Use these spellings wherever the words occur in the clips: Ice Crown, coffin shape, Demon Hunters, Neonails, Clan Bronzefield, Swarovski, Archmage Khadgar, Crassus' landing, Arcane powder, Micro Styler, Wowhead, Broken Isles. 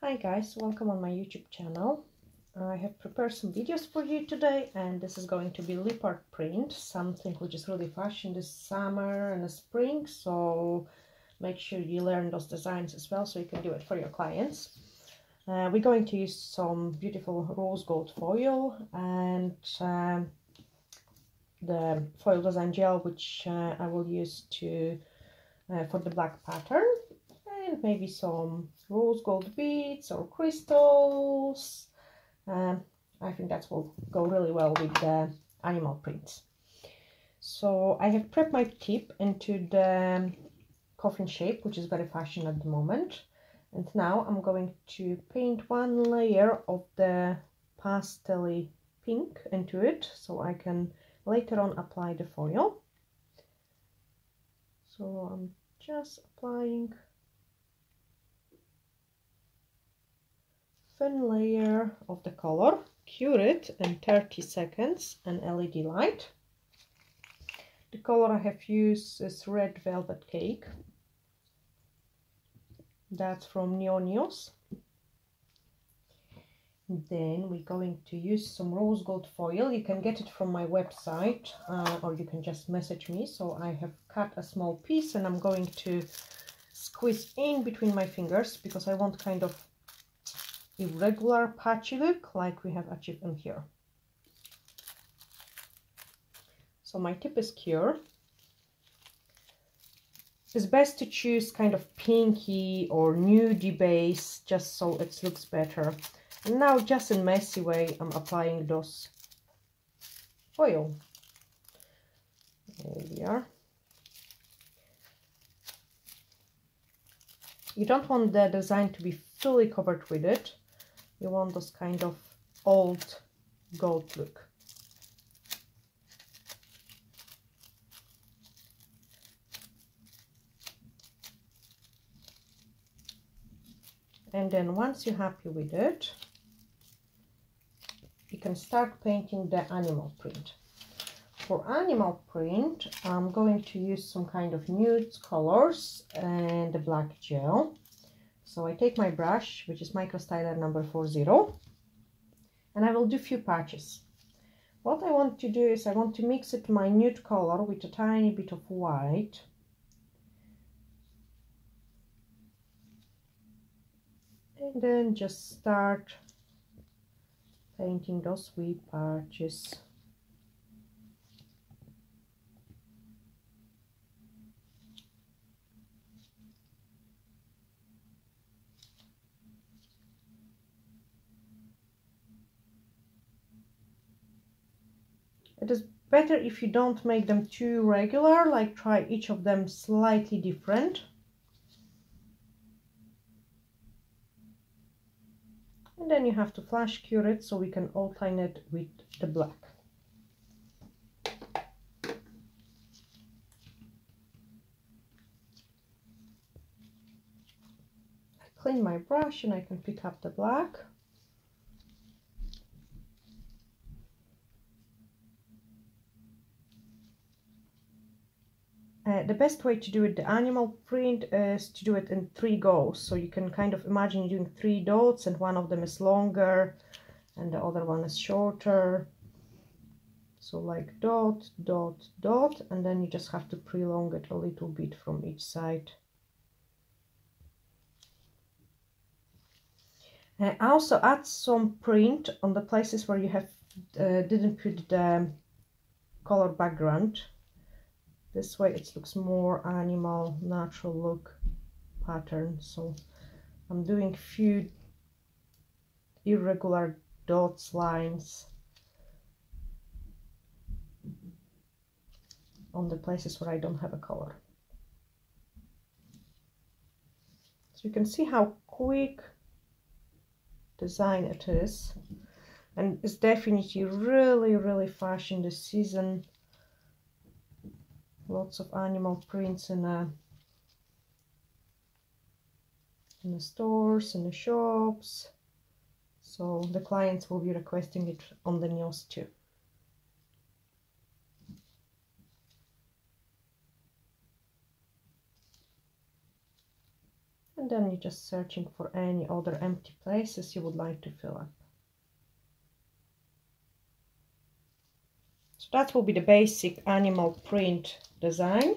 Hi guys, welcome on my YouTube channel. I have prepared some videos for you today, and this is going to be leopard print, something which is really fashion this summer and the spring, so make sure you learn those designs as well so you can do it for your clients. We're going to use some beautiful rose gold foil and the foil design gel, which I will use to for the black pattern, and maybe some rose gold beads or crystals. I think that will go really well with the animal prints. So I have prepped my tip into the coffin shape, which is very fashion at the moment, and now I'm going to paint one layer of the pastel-y pink into it so I can later on apply the foil. So I'm just applying thin layer of the color, cure it in 30 seconds, an LED light. The color I have used is Red Velvet Cake. That's from Neonails. Then we're going to use some rose gold foil. You can get it from my website, or you can just message me. So I have cut a small piece and I'm going to squeeze in between my fingers because I want kind of irregular patchy look like we have achieved in here. So my tip is cure. It's best to choose kind of pinky or nudie base just so it looks better. And now just in messy way I'm applying those foil. There we are. You don't want the design to be fully covered with it. You want this kind of old gold look. And then once you're happy with it, you can start painting the animal print. For animal print, I'm going to use some kind of nude colors and the black gel. So I take my brush, which is Micro Styler number 40, and I will do few patches. What I want to do is I want to mix it my nude color with a tiny bit of white. And then just start painting those wee patches. It is better if you don't make them too regular, like try each of them slightly different. And then you have to flash cure it so we can outline it with the black. I clean my brush and I can pick up the black. The best way to do it, the animal print, is to do it in 3 goes. So you can kind of imagine doing 3 dots and one of them is longer and the other one is shorter. So like dot, dot, dot, and then you just have to prolong it a little bit from each side. I also add some print on the places where you have didn't put the color background. This way it looks more animal, natural look pattern. So I'm doing few irregular dots, lines on the places where I don't have a color. So you can see how quick design it is, and it's definitely really, really fashion this season. lots of animal prints in the stores, in the shops, so the clients will be requesting it on the news too. And then you're just searching for any other empty places you would like to fill up. So that will be the basic animal print design.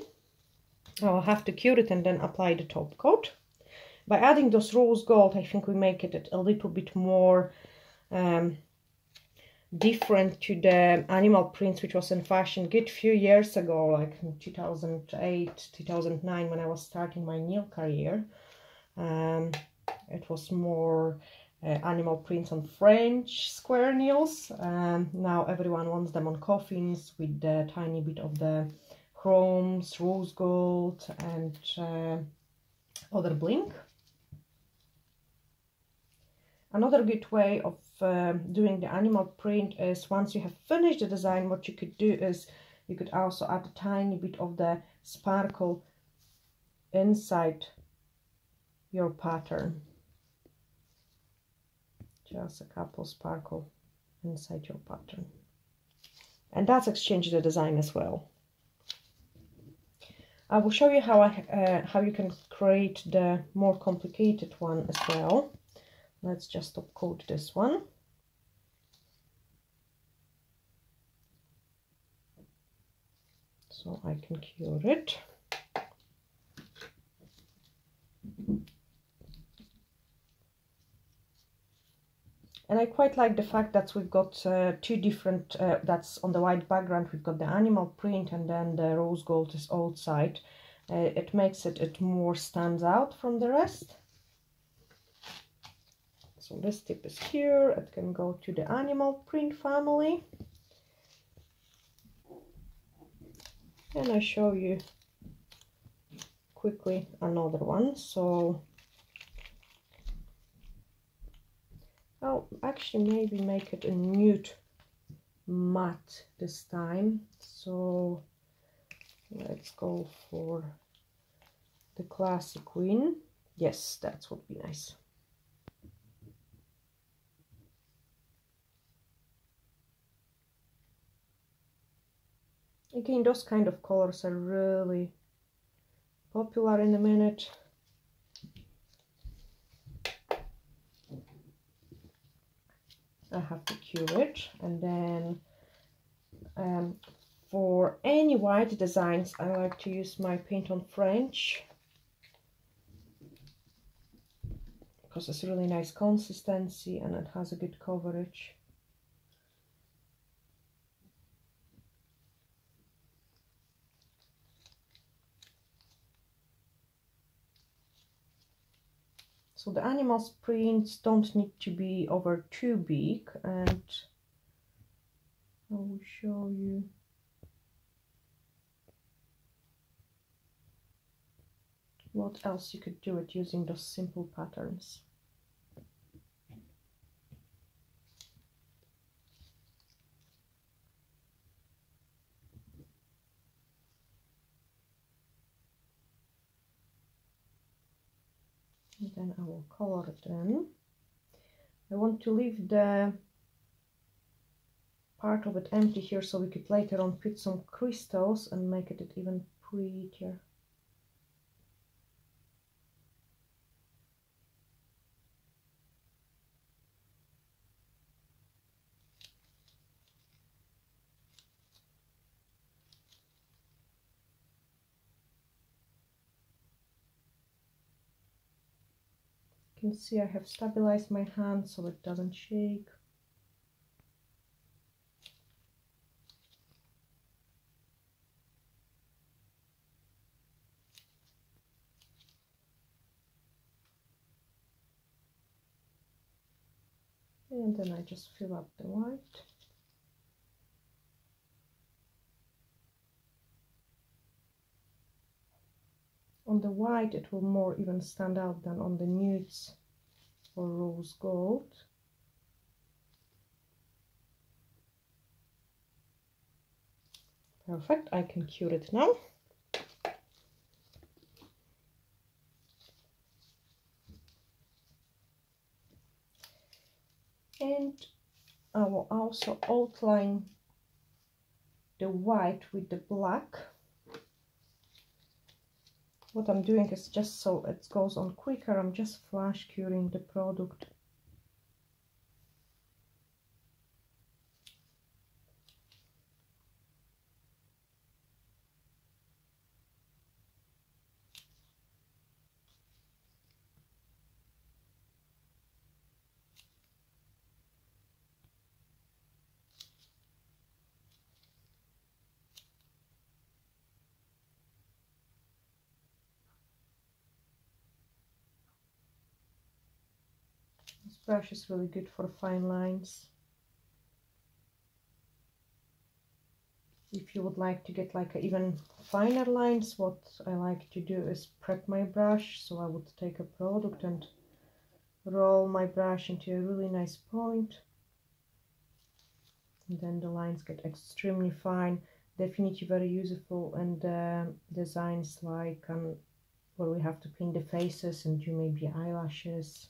I'll have to cure it and then apply the top coat. By adding those rose gold, I think we make it a little bit more different to the animal prints which was in fashion good few years ago, like in 2008, 2009, when I was starting my nail career. It was more animal prints on French square nails. Now everyone wants them on coffins with the tiny bit of the chromes, rose gold, and other blink. Another good way of doing the animal print is, once you have finished the design, what you could do is you could also add a tiny bit of the sparkle inside your pattern. Just a couple sparkle inside your pattern, and that's exchanging the design as well. I will show you how you can create the more complicated one as well. Let's just top coat this one. So I can cure it. And I quite like the fact that we've got two different, that's on the white background, we've got the animal print, and then the rose gold is old side. It makes it more stands out from the rest. So this tip is here, it can go to the animal print family. And I show you quickly another one. So, I'll actually maybe make it a nude matte this time. So let's go for the classic green. Yes, that would be nice. Again, those kind of colors are really popular in a minute. I have to cure it, and then for any white designs, I like to use my paint on French because it's really nice consistency and it has a good coverage. So the animal's prints don't need to be over too big, and I will show you. What else you could do it using those simple patterns. And then I will color it in. I want to leave the part of it empty here so we could later on put some crystals and make it even prettier. You can see I have stabilized my hand so it doesn't shake. And then I just fill up the white. On the white, it will more even stand out than on the nudes or rose gold. Perfect, I can cure it now. also outline the white with the black. What I'm doing is just so it goes on quicker, I'm just flash curing the product. This brush is really good for fine lines. If you would like to get like even finer lines, what I like to do is prep my brush. So I would take a product and roll my brush into a really nice point, and then the lines get extremely fine. Definitely very useful. And designs like where we have to paint the faces and do maybe eyelashes.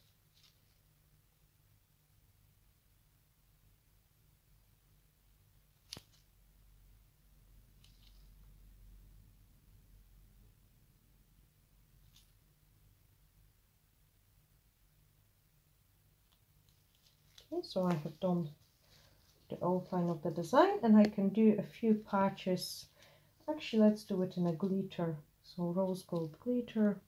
So I have done the outline of the design, and I can do a few patches. Actually, let's do it in a glitter, so rose gold glitter.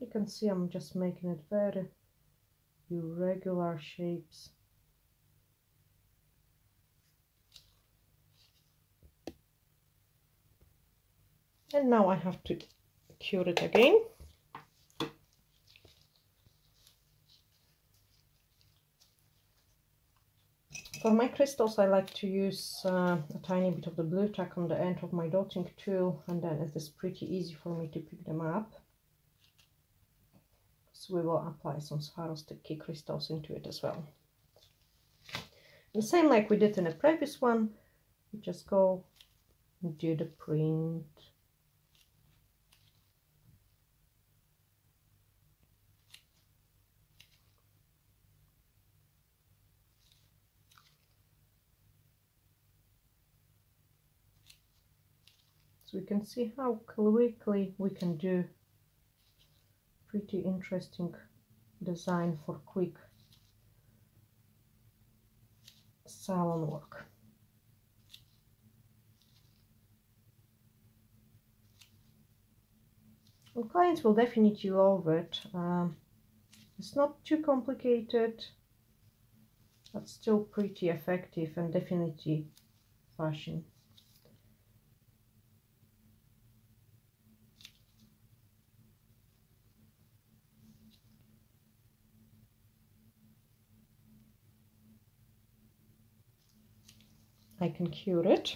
You can see I'm just making it very irregular shapes. And now I have to cure it again. For my crystals, I like to use a tiny bit of the blue tack on the end of my dotting tool, and then it is pretty easy for me to pick them up. So we will apply some Swarovski crystals into it as well. The same like we did in the previous one, you just go and do the print. So we can see how quickly we can do pretty interesting design for quick salon work. And clients will definitely love it. It's not too complicated, but still pretty effective and definitely fashion. I can cure it.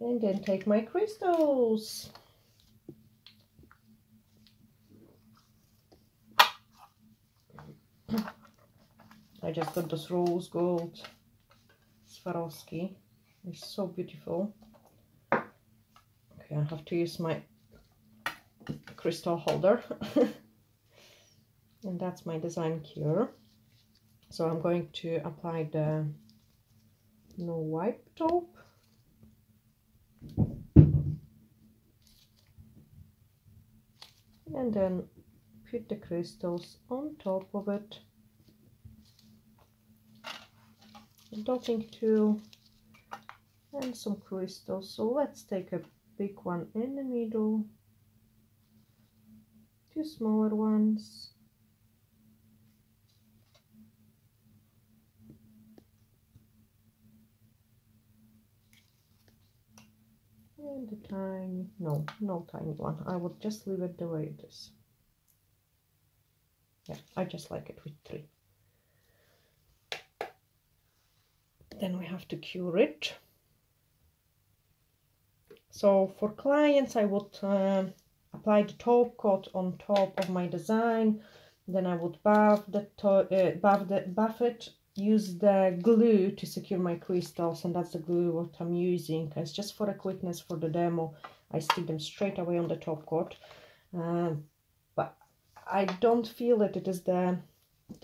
And then take my crystals. I just got this rose gold Swarovski. It's so beautiful. I have to use my crystal holder. And that's my design cure. So I'm going to apply the no wipe top. And then put the crystals on top of it. A dotting tool and some crystals. So let's take a big one in the middle, two smaller ones, and a tiny, no tiny one. I would just leave it the way it is. Yeah, I just like it with three. Then we have to cure it. So for clients, I would apply the top coat on top of my design. Then I would buff it, use the glue to secure my crystals, and that's the glue what I'm using. It's just for the quickness for the demo. I stick them straight away on the top coat, but I don't feel that it is the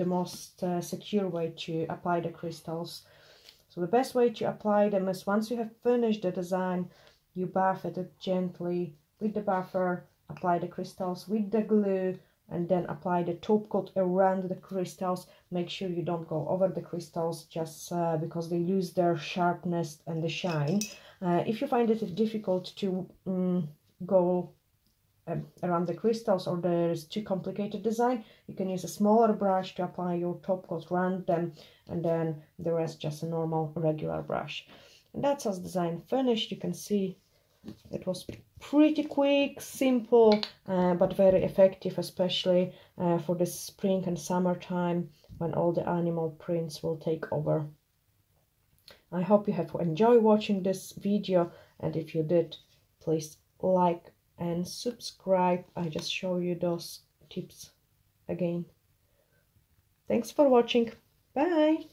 most secure way to apply the crystals. So the best way to apply them is once you have finished the design, you buff it gently with the buffer, apply the crystals with the glue, and then apply the top coat around the crystals. Make sure you don't go over the crystals, just because they lose their sharpness and the shine. If you find it difficult to go around the crystals, or there is too complicated design, you can use a smaller brush to apply your top coat around them, and then the rest just a normal regular brush. And that's our design finished. You can see it was pretty quick, simple, but very effective, especially for the spring and summertime when all the animal prints will take over. I hope you have enjoyed watching this video, and if you did, please like and subscribe. I just show you those tips again. Thanks for watching. Bye.